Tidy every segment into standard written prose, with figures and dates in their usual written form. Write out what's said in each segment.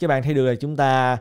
các bạn thấy được là chúng ta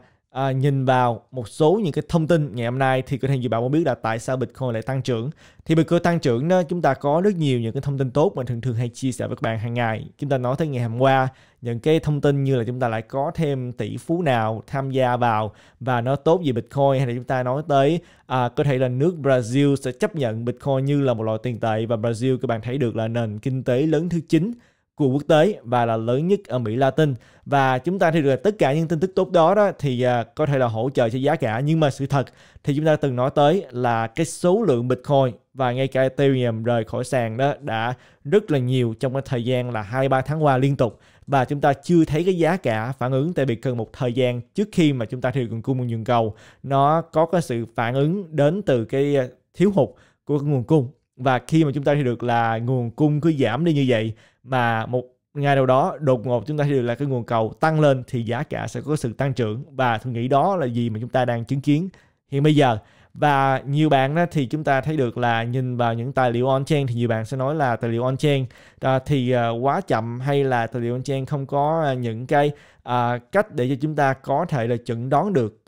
nhìn vào một số những cái thông tin ngày hôm nay thì cửa hàng dự báo muốn biết là tại sao Bitcoin lại tăng trưởng. Thì Bitcoin tăng trưởng đó, chúng ta có rất nhiều những cái thông tin tốt mà thường thường hay chia sẻ với các bạn hàng ngày. Chúng ta nói tới ngày hôm qua những cái thông tin như là chúng ta lại có thêm tỷ phú nào tham gia vào và nó tốt về Bitcoin, hay là chúng ta nói tới có thể là nước Brazil sẽ chấp nhận Bitcoin như là một loại tiền tệ, và Brazil các bạn thấy được là nền kinh tế lớn thứ 9 của quốc tế và là lớn nhất ở Mỹ Latin. Và chúng ta thấy được là tất cả những tin tức tốt đó, thì có thể là hỗ trợ cho giá cả. Nhưng mà sự thật thì chúng ta từng nói tới là cái số lượng Bitcoin và ngay cả Ethereum rời khỏi sàn đó đã rất là nhiều trong cái thời gian là 2-3 tháng qua liên tục, và chúng ta chưa thấy cái giá cả phản ứng, tại vì cần một thời gian trước khi mà chúng ta thấy nguồn cung và nhường cầu nó có cái sự phản ứng đến từ cái thiếu hụt của nguồn cung. Và khi mà chúng ta thấy được là nguồn cung cứ giảm đi như vậy, mà một ngày nào đó đột ngột chúng ta thấy được là cái nguồn cầu tăng lên, thì giá cả sẽ có sự tăng trưởng. Và tôi nghĩ đó là gì mà chúng ta đang chứng kiến hiện bây giờ. Và nhiều bạn đó thì chúng ta thấy được là nhìn vào những tài liệu on-chain thì nhiều bạn sẽ nói là tài liệu on-chain thì quá chậm, hay là tài liệu on-chain không có những cái cách để cho chúng ta có thể là chẩn đoán được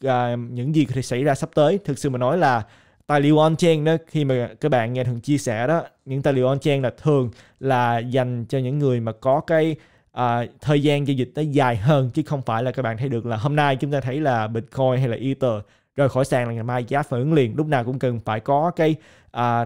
những gì có thể xảy ra sắp tới. Thực sự mà nói là tài liệu on-chain đó, khi mà các bạn nghe thường chia sẻ đó, những tài liệu on-chain là thường là dành cho những người mà có cái thời gian giao dịch nó dài hơn, chứ không phải là các bạn thấy được là hôm nay chúng ta thấy là Bitcoin hay là Ether rời khỏi sàn là ngày mai giá phản ứng liền. Lúc nào cũng cần phải có cái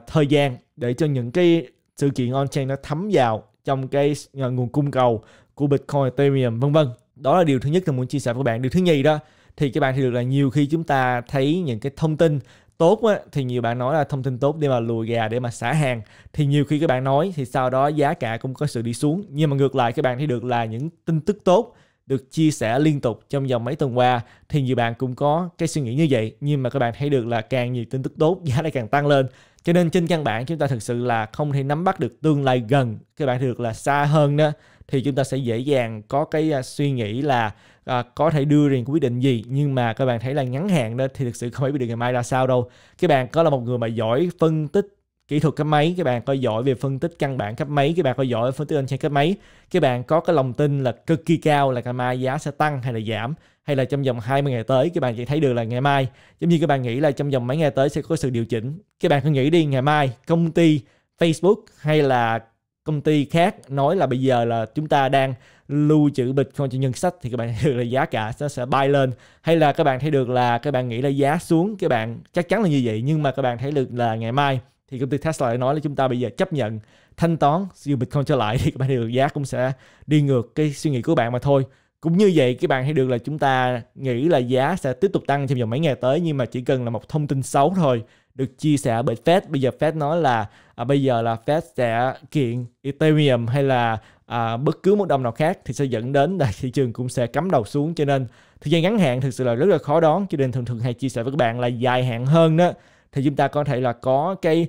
thời gian để cho những cái sự kiện on-chain nó thấm vào trong cái nguồn cung cầu của Bitcoin, Ethereum vân vân. Đó là điều thứ nhất tôi muốn chia sẻ với các bạn. Điều thứ nhì đó thì các bạn thấy được là nhiều khi chúng ta thấy những cái thông tin tốt á, thì nhiều bạn nói là thông tin tốt để mà lùi gà, để mà xả hàng, thì nhiều khi các bạn nói thì sau đó giá cả cũng có sự đi xuống. Nhưng mà ngược lại các bạn thấy được là những tin tức tốt được chia sẻ liên tục trong vòng mấy tuần qua thì nhiều bạn cũng có cái suy nghĩ như vậy, nhưng mà các bạn thấy được là càng nhiều tin tức tốt giá lại càng tăng lên. Cho nên trên căn bản chúng ta thực sự là không thể nắm bắt được tương lai gần, các bạn thấy được là xa hơn đó, thì chúng ta sẽ dễ dàng có cái suy nghĩ là có thể đưa ra quyết định gì. Nhưng mà các bạn thấy là ngắn hạn đó thì thực sự không phải biết được ngày mai ra sao đâu. Các bạn có là một người mà giỏi phân tích kỹ thuật cấp mấy, các bạn có giỏi về phân tích căn bản cấp mấy, các bạn có giỏi phân tích on-chain cấp mấy, các bạn có cái lòng tin là cực kỳ cao là ngày mai giá sẽ tăng hay là giảm, hay là trong vòng 20 ngày tới các bạn chỉ thấy được là ngày mai, giống như các bạn nghĩ là trong vòng mấy ngày tới sẽ có sự điều chỉnh. Các bạn cứ nghĩ đi, ngày mai công ty Facebook hay là công ty khác nói là bây giờ là chúng ta đang lưu trữ Bitcoin cho ngân sách, thì các bạn thấy được là giá cả sẽ bay lên. Hay là các bạn thấy được là các bạn nghĩ là giá xuống, các bạn chắc chắn là như vậy, nhưng mà các bạn thấy được là ngày mai thì công ty Tesla lại nói là chúng ta bây giờ chấp nhận thanh toán sử dụng Bitcoin trở lại, thì các bạn thấy được giá cũng sẽ đi ngược cái suy nghĩ của bạn mà thôi. Cũng như vậy các bạn thấy được là chúng ta nghĩ là giá sẽ tiếp tục tăng trong vòng mấy ngày tới, nhưng mà chỉ cần là một thông tin xấu thôi được chia sẻ bởi Fed. Bây giờ Fed nói là bây giờ là Fed sẽ kiện Ethereum hay là bất cứ một đồng nào khác, thì sẽ dẫn đến là thị trường cũng sẽ cắm đầu xuống. Cho nên thời gian ngắn hạn thực sự là rất là khó đoán, cho nên thường thường hay chia sẻ với các bạn là dài hạn hơn đó thì chúng ta có thể là có cái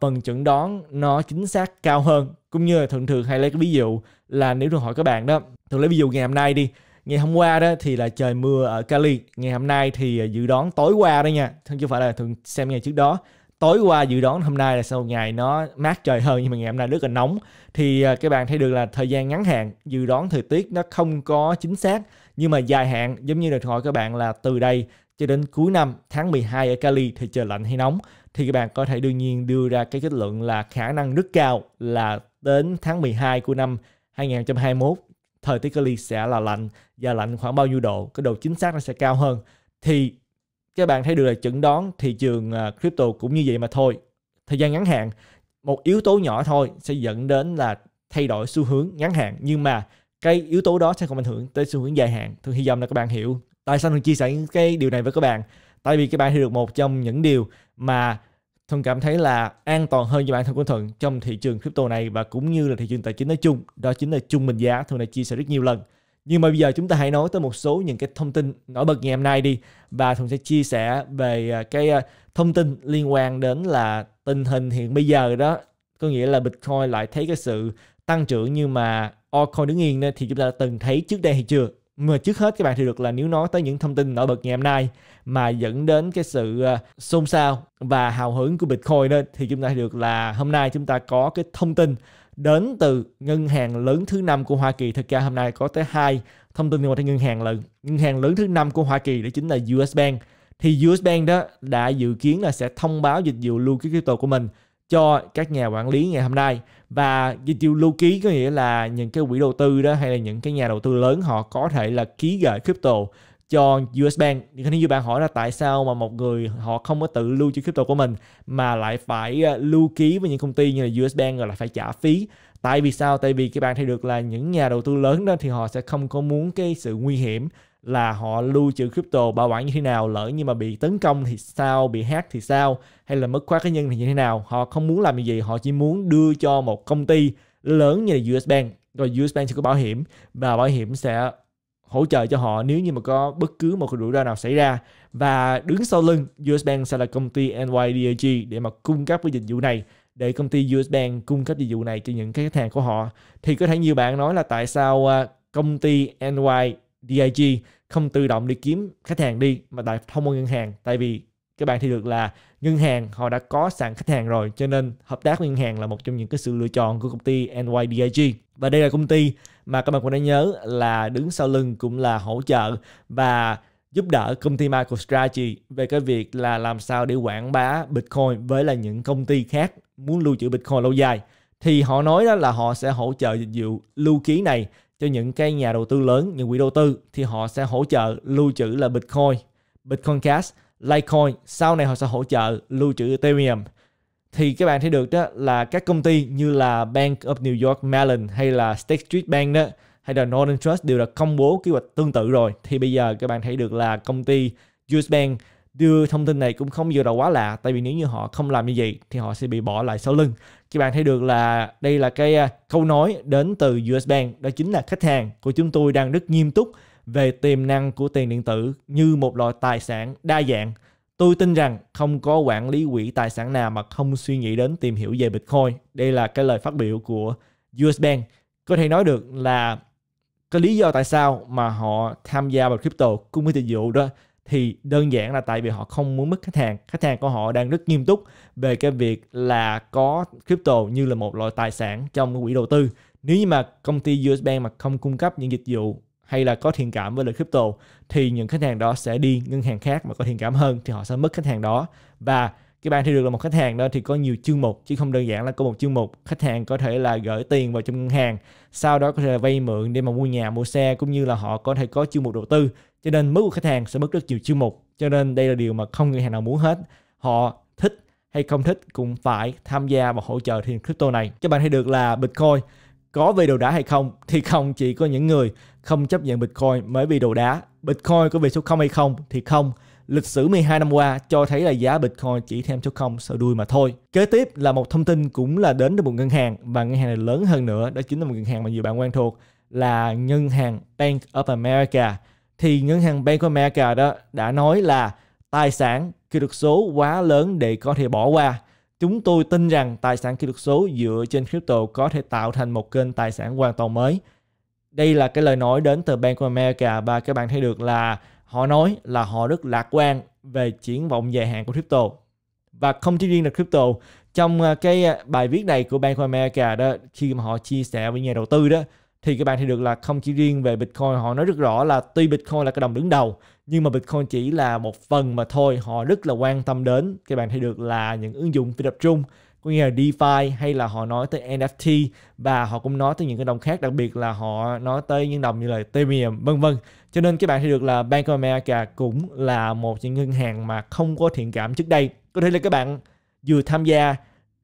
phần chẩn đoán nó chính xác cao hơn. Cũng như là thường thường hay lấy cái ví dụ là nếu tôi hỏi các bạn đó, thường lấy ví dụ ngày hôm nay đi. Ngày hôm qua đó thì là trời mưa ở Cali. Ngày hôm nay thì dự đoán tối qua đó nha, chứ phải là thường xem ngày trước đó. Tối qua dự đoán hôm nay là sau ngày nó mát trời hơn, nhưng mà ngày hôm nay rất là nóng. Thì các bạn thấy được là thời gian ngắn hạn dự đoán thời tiết nó không có chính xác, nhưng mà dài hạn giống như là hỏi các bạn là từ đây cho đến cuối năm tháng 12 ở Cali thì trời lạnh hay nóng, thì các bạn có thể đương nhiên đưa ra cái kết luận là khả năng rất cao là đến tháng 12 của năm 2021 thời tiết Cali sẽ là lạnh, và lạnh khoảng bao nhiêu độ, cái độ chính xác nó sẽ cao hơn. Thì các bạn thấy được là chẩn đoán thị trường crypto cũng như vậy mà thôi. Thời gian ngắn hạn một yếu tố nhỏ thôi sẽ dẫn đến là thay đổi xu hướng ngắn hạn, nhưng mà cái yếu tố đó sẽ không ảnh hưởng tới xu hướng dài hạn. Tôi hy vọng là các bạn hiểu tại sao mình chia sẻ cái điều này với các bạn. Tại vì các bạn thấy được một trong những điều mà Thuận cảm thấy là an toàn hơn cho bản thân của Thuận trong thị trường crypto này và cũng như là thị trường tài chính nói chung, đó chính là trung bình giá. Thuận đã chia sẻ rất nhiều lần. Nhưng mà bây giờ chúng ta hãy nói tới một số những cái thông tin nổi bật ngày hôm nay đi, và Thuận sẽ chia sẻ về cái thông tin liên quan đến là tình hình hiện bây giờ đó, có nghĩa là Bitcoin lại thấy cái sự tăng trưởng nhưng mà altcoin đứng yên thì chúng ta đã từng thấy trước đây hay chưa. Mà trước hết các bạn thì được là nếu nói tới những thông tin nổi bật ngày hôm nay mà dẫn đến cái sự xôn xao và hào hứng của Bitcoin đó, thì chúng ta được là hôm nay chúng ta có cái thông tin đến từ ngân hàng lớn thứ 5 của Hoa Kỳ. Thực ra hôm nay có tới 2 thông tin liên quan tới ngân hàng lớn. Ngân hàng lớn thứ 5 của Hoa Kỳ đó chính là US Bank. Thì US Bank đó đã dự kiến là sẽ thông báo dịch vụ lưu ký crypto của mình cho các nhà quản lý ngày hôm nay. Và dịch vụ lưu ký có nghĩa là những cái quỹ đầu tư đó hay là những cái nhà đầu tư lớn họ có thể là ký gửi crypto cho US Bank. Nếu như bạn hỏi là tại sao mà một người họ không có tự lưu trữ crypto của mình mà lại phải lưu ký với những công ty như là US Bank rồi lại phải trả phí. Tại vì sao? Tại vì các bạn thấy được là những nhà đầu tư lớn đó thì họ sẽ không có muốn cái sự nguy hiểm là họ lưu trữ crypto bảo quản như thế nào, lỡ nhưng mà bị tấn công thì sao, bị hack thì sao, hay là mất khóa cá nhân thì như thế nào. Họ không muốn làm gì, họ chỉ muốn đưa cho một công ty lớn như là US Bank, rồi US Bank sẽ có bảo hiểm và bảo hiểm sẽ hỗ trợ cho họ nếu như mà có bất cứ một rủi ro nào xảy ra. Và đứng sau lưng US Bank sẽ là công ty NYDIG để mà cung cấp với dịch vụ này, để công ty US Bank cung cấp dịch vụ này cho những cái khách hàng của họ. Thì có thể nhiều bạn nói là tại sao công ty NYDIG không tự động đi kiếm khách hàng đi mà lại thông qua ngân hàng. Tại vì các bạn thấy được là ngân hàng họ đã có sẵn khách hàng rồi, cho nên hợp tác với ngân hàng là một trong những cái sự lựa chọn của công ty NYDIG. Và đây là công ty mà các bạn cũng đã nhớ là đứng sau lưng cũng là hỗ trợ và giúp đỡ công ty MicroStrategy về cái việc là làm sao để quảng bá Bitcoin với là những công ty khác muốn lưu trữ Bitcoin lâu dài. Thì họ nói đó là họ sẽ hỗ trợ dịch vụ lưu ký này cho những cái nhà đầu tư lớn, những quỹ đầu tư, thì họ sẽ hỗ trợ lưu trữ là Bitcoin, Bitcoin Cash, Litecoin, sau này họ sẽ hỗ trợ lưu trữ Ethereum. Thì các bạn thấy được đó là các công ty như là Bank of New York Mellon hay là State Street Bank đó, hay là Northern Trust đều đã công bố kế hoạch tương tự rồi. Thì bây giờ các bạn thấy được là công ty US Bank đưa thông tin này cũng không bao giờ là quá lạ, tại vì nếu như họ không làm như vậy thì họ sẽ bị bỏ lại sau lưng. Các bạn thấy được là đây là cái câu nói đến từ US Bank, đó chính là khách hàng của chúng tôi đang rất nghiêm túc về tiềm năng của tiền điện tử như một loại tài sản đa dạng. Tôi tin rằng không có quản lý quỹ tài sản nào mà không suy nghĩ đến tìm hiểu về Bitcoin. Đây là cái lời phát biểu của US Bank. Có thể nói được là cái lý do tại sao mà họ tham gia vào crypto cung cấp dịch vụ đó thì đơn giản là tại vì họ không muốn mất khách hàng. Khách hàng của họ đang rất nghiêm túc về cái việc là có crypto như là một loại tài sản trong quỹ đầu tư. Nếu như mà công ty US Bank mà không cung cấp những dịch vụ hay là có thiện cảm với lại crypto thì những khách hàng đó sẽ đi ngân hàng khác mà có thiện cảm hơn, thì họ sẽ mất khách hàng đó. Và các bạn thấy được là một khách hàng đó thì có nhiều chương mục, chứ không đơn giản là có một chương mục. Khách hàng có thể là gửi tiền vào trong ngân hàng, sau đó có thể là vay mượn để mà mua nhà, mua xe, cũng như là họ có thể có chương mục đầu tư. Cho nên mức của khách hàng sẽ mất rất nhiều chương mục. Cho nên đây là điều mà không ngân hàng nào muốn hết. Họ thích hay không thích cũng phải tham gia và hỗ trợ thị trường crypto này. Các bạn thấy được là Bitcoin có về đồ đá hay không thì không, chỉ có những người không chấp nhận Bitcoin mới vì đồ đá. Bitcoin có về số 0 hay không thì không. Lịch sử 12 năm qua cho thấy là giá Bitcoin chỉ thêm số 0 sau đuôi mà thôi. Kế tiếp là một thông tin cũng là đến từ một ngân hàng, và ngân hàng này lớn hơn nữa, đó chính là một ngân hàng mà nhiều bạn quen thuộc là ngân hàng Bank of America. Thì ngân hàng Bank of America đó đã nói là tài sản kỹ thuật số quá lớn để có thể bỏ qua. Chúng tôi tin rằng tài sản kỹ thuật số dựa trên crypto có thể tạo thành một kênh tài sản hoàn toàn mới. Đây là cái lời nói đến từ Bank of America, và các bạn thấy được là họ nói là họ rất lạc quan về triển vọng dài hạn của crypto. Và không chỉ riêng là crypto, trong cái bài viết này của Bank of America đó, khi mà họ chia sẻ với nhà đầu tư đó, thì các bạn thấy được là không chỉ riêng về Bitcoin, họ nói rất rõ là tuy Bitcoin là cái đồng đứng đầu, nhưng mà Bitcoin chỉ là một phần mà thôi. Họ rất là quan tâm đến, các bạn thấy được là những ứng dụng phi tập trung, có nghĩa là DeFi, hay là họ nói tới NFT, và họ cũng nói tới những cái đồng khác, đặc biệt là họ nói tới những đồng như là Ethereum, vân vân. Cho nên các bạn thấy được là Bank of America cũng là một những ngân hàng mà không có thiện cảm trước đây. Có thể là các bạn vừa tham gia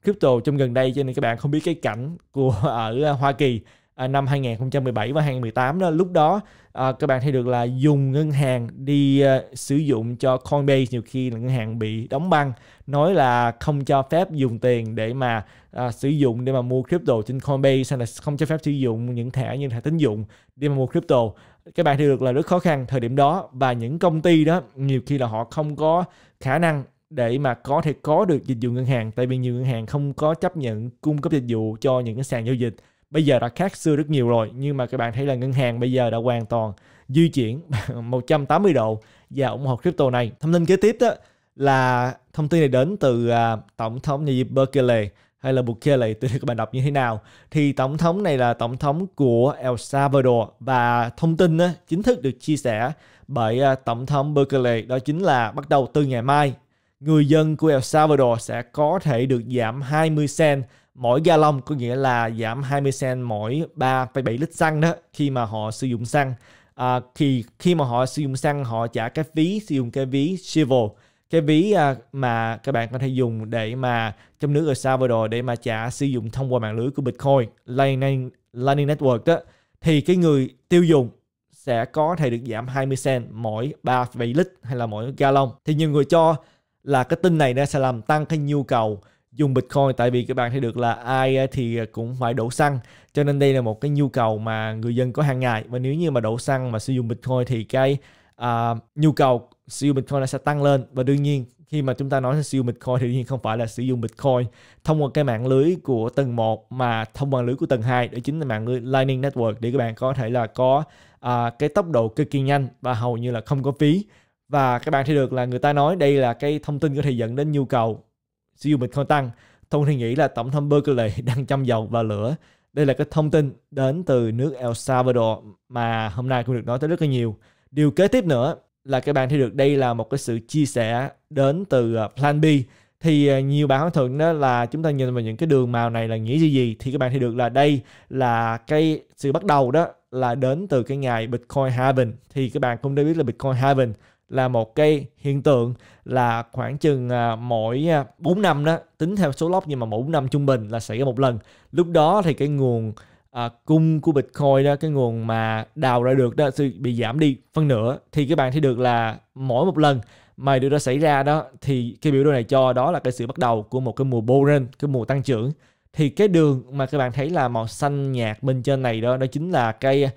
crypto trong gần đây cho nên các bạn không biết cái cảnh của ở Hoa Kỳ năm 2017 và 2018 đó. Lúc đó các bạn thấy được là dùng ngân hàng đi sử dụng cho Coinbase, nhiều khi là ngân hàng bị đóng băng, nói là không cho phép dùng tiền để mà sử dụng để mà mua crypto trên Coinbase, hay là không cho phép sử dụng những thẻ như thẻ tín dụng để mà mua crypto. Các bạn thấy được là rất khó khăn thời điểm đó, và những công ty đó nhiều khi là họ không có khả năng để mà có thể có được dịch vụ ngân hàng, tại vì nhiều ngân hàng không có chấp nhận cung cấp dịch vụ cho những cái sàn giao dịch. Bây giờ đã khác xưa rất nhiều rồi, nhưng mà các bạn thấy là ngân hàng bây giờ đã hoàn toàn di chuyển 180 độ và ủng hộ crypto này. Thông tin kế tiếp đó là thông tin này đến từ Tổng thống Bukele. hay là Bukele, tùy các bạn đọc như thế nào. Thì tổng thống này là tổng thống của El Salvador, và thông tin chính thức được chia sẻ bởi tổng thống Bukele, đó chính là bắt đầu từ ngày mai, người dân của El Salvador sẽ có thể được giảm 20 cent mỗi gallon, có nghĩa là giảm 20 cent mỗi 3,7 lít xăng đó, khi mà họ sử dụng xăng. Khi mà họ sử dụng xăng, họ trả cái phí sử dụng cái ví civil, cái ví mà các bạn có thể dùng để mà trong nước El Salvador để mà trả sử dụng thông qua mạng lưới của Bitcoin Lightning Network đó, thì cái người tiêu dùng sẽ có thể được giảm 20 cent mỗi 3,7 lít hay là mỗi gallon. Thì nhiều người cho là cái tin này nó sẽ làm tăng cái nhu cầu dùng Bitcoin, tại vì các bạn thấy được là ai thì cũng phải đổ xăng, cho nên đây là một cái nhu cầu mà người dân có hàng ngày, và nếu như mà đổ xăng mà sử dụng Bitcoin thì cái nhu cầu sử dụng Bitcoin nó sẽ tăng lên. Và đương nhiên khi mà chúng ta nói sử dụng Bitcoin thì đương nhiên không phải là sử dụng Bitcoin thông qua cái mạng lưới của tầng 1 mà thông qua mạng lưới của tầng 2, đó chính là mạng lưới Lightning Network, để các bạn có thể là có cái tốc độ cực kỳ nhanh và hầu như là không có phí. Và các bạn thấy được là người ta nói đây là cái thông tin có thể dẫn đến nhu cầu sử dụng Bitcoin tăng. Tôi thì nghĩ là tổng thống Bukele đang châm dầu vào lửa. Đây là cái thông tin đến từ nước El Salvador mà hôm nay cũng được nói tới rất là nhiều. Điều kế tiếp nữa là các bạn thấy được đây là một cái sự chia sẻ đến từ Plan B. Thì nhiều bạn hỏi thượng đó là chúng ta nhìn vào những cái đường màu này là nghĩa gì. Thì các bạn thấy được là đây là cái sự bắt đầu đó là đến từ cái ngày Bitcoin Halving. Thì các bạn cũng đã biết là Bitcoin Halving là một cái hiện tượng là khoảng chừng mỗi 4 năm đó, tính theo số lốc, nhưng mà mỗi 4 năm trung bình là xảy ra một lần. Lúc đó thì cái nguồn cung của Bitcoin đó, cái nguồn mà đào ra được đó bị giảm đi phân nửa. Thì các bạn thấy được là mỗi một lần mà điều đó xảy ra đó, thì cái biểu đồ này cho đó là cái sự bắt đầu của một cái mùa boring, cái mùa tăng trưởng. Thì cái đường mà các bạn thấy là màu xanh nhạt bên trên này đó, đó chính là cái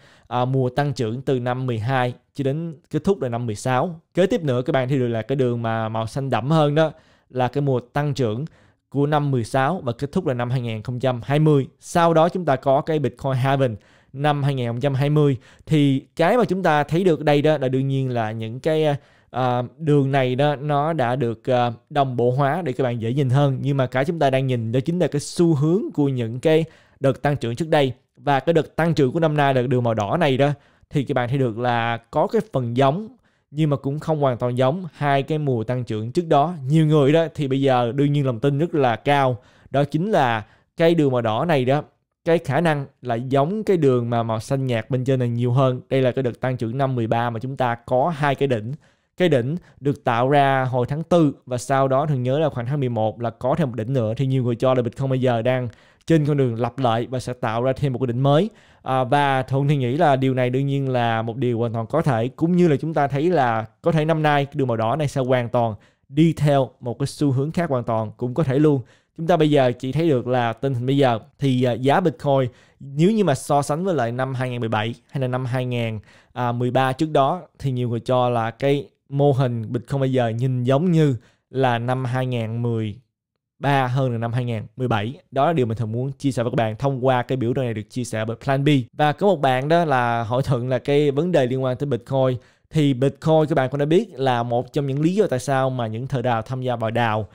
mùa tăng trưởng từ năm 12 cho đến kết thúc là năm 16. Kế tiếp nữa các bạn thấy được là cái đường mà màu xanh đậm hơn đó là cái mùa tăng trưởng của năm 16 và kết thúc là năm 2020. Sau đó chúng ta có cái Bitcoin Halving năm 2020. Thì cái mà chúng ta thấy được đây đó là đương nhiên là những cái đường này đó nó đã được đồng bộ hóa để các bạn dễ nhìn hơn. Nhưng mà cái chúng ta đang nhìn đó chính là cái xu hướng của những cái đợt tăng trưởng trước đây. Và cái đợt tăng trưởng của năm nay là đường màu đỏ này đó, thì các bạn thấy được là có cái phần giống nhưng mà cũng không hoàn toàn giống hai cái mùa tăng trưởng trước đó. Nhiều người đó thì bây giờ đương nhiên lòng tin rất là cao, đó chính là cái đường màu đỏ này đó, cái khả năng là giống cái đường mà màu xanh nhạt bên trên này nhiều hơn. Đây là cái đợt tăng trưởng năm 13 mà chúng ta có hai cái đỉnh. Cái đỉnh được tạo ra hồi tháng 4 và sau đó thường nhớ là khoảng tháng 11 là có thêm một đỉnh nữa. Thì nhiều người cho là Bitcoin bây giờ đang trên con đường lặp lại và sẽ tạo ra thêm một cái đỉnh mới. Và Thuận thì nghĩ là điều này đương nhiên là một điều hoàn toàn có thể, cũng như là chúng ta thấy là có thể năm nay đường màu đỏ này sẽ hoàn toàn đi theo một cái xu hướng khác hoàn toàn cũng có thể luôn. Chúng ta bây giờ chỉ thấy được là tình hình bây giờ thì giá Bitcoin nếu như mà so sánh với lại năm 2017 hay là năm 2013 trước đó, thì nhiều người cho là cái mô hình Bitcoin bây giờ nhìn giống như là năm 2013 hơn là năm 2017. Đó là điều mình thường muốn chia sẻ với các bạn thông qua cái biểu đồ này được chia sẻ bởi Plan B. Và có một bạn đó là hỏi thượng là cái vấn đề liên quan tới Bitcoin. Thì Bitcoin các bạn cũng đã biết là một trong những lý do tại sao mà những thợ đào tham gia vào đào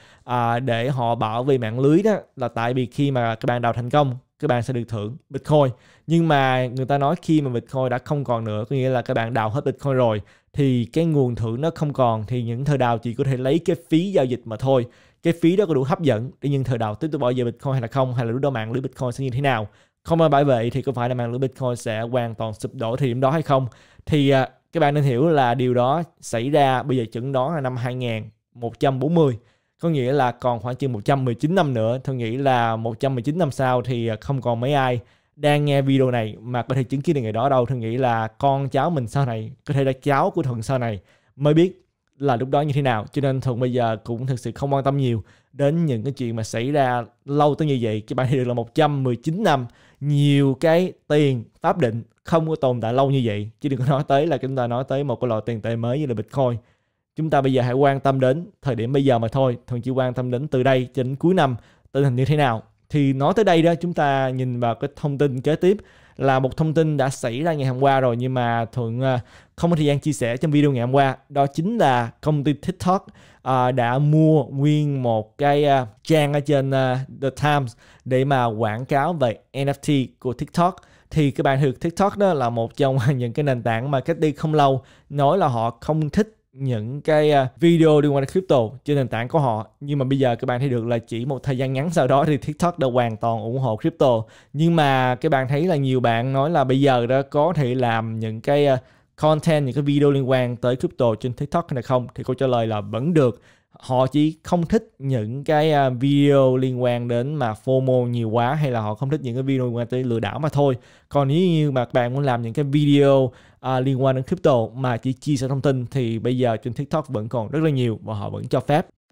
để họ bảo vệ mạng lưới đó, là tại vì khi mà các bạn đào thành công các bạn sẽ được thưởng Bitcoin. Nhưng mà người ta nói khi mà Bitcoin đã không còn nữa, có nghĩa là các bạn đào hết Bitcoin rồi, thì cái nguồn thưởng nó không còn, thì những thợ đào chỉ có thể lấy cái phí giao dịch mà thôi. Cái phí đó có đủ hấp dẫn để những thợ đào tiếp tục bảo vệ Bitcoin hay là không, hay là lúc đó mạng lưới Bitcoin sẽ như thế nào. Không ai bảo vệ thì có phải là mạng lưới Bitcoin sẽ hoàn toàn sụp đổ thời điểm đó hay không. Thì các bạn nên hiểu là điều đó xảy ra bây giờ chừng đó là năm 2140. Có nghĩa là còn khoảng chừng 119 năm nữa. Tôi nghĩ là 119 năm sau thì không còn mấy ai đang nghe video này mà có thể chứng kiến được ngày đó đâu. Tôi nghĩ là con cháu mình sau này, có thể là cháu của Thuận sau này mới biết là lúc đó như thế nào. Cho nên Thuận bây giờ cũng thực sự không quan tâm nhiều đến những cái chuyện mà xảy ra lâu tới như vậy. Các bạn thấy được là 119 năm, nhiều cái tiền pháp định không có tồn tại lâu như vậy. Chứ đừng có nói tới là chúng ta nói tới một cái loại tiền tệ mới như là Bitcoin. Chúng ta bây giờ hãy quan tâm đến thời điểm bây giờ mà thôi. Thường chỉ quan tâm đến từ đây đến cuối năm tình hình như thế nào. Thì nói tới đây đó, chúng ta nhìn vào cái thông tin kế tiếp là một thông tin đã xảy ra ngày hôm qua rồi nhưng mà Thuận không có thời gian chia sẻ trong video ngày hôm qua. Đó chính là công ty TikTok đã mua nguyên một cái trang ở trên The Times để mà quảng cáo về NFT của TikTok. Thì các bạn hiểu TikTok đó là một trong những cái nền tảng mà cách đi không lâu nói là họ không thích những cái video liên quan đến crypto trên nền tảng của họ. Nhưng mà bây giờ các bạn thấy được là chỉ một thời gian ngắn sau đó thì TikTok đã hoàn toàn ủng hộ crypto. Nhưng mà các bạn thấy là nhiều bạn nói là bây giờ đó có thể làm những cái content, những cái video liên quan tới crypto trên TikTok hay không? Thì câu trả lời là vẫn được. Họ chỉ không thích những cái video liên quan đến mà FOMO nhiều quá, hay là họ không thích những cái video liên quan tới lừa đảo mà thôi. Còn nếu như mà các bạn muốn làm những cái video liên quan đến crypto mà chỉ chia sẻ thông tin thì bây giờ trên TikTok vẫn còn rất là nhiều và họ vẫn cho phép.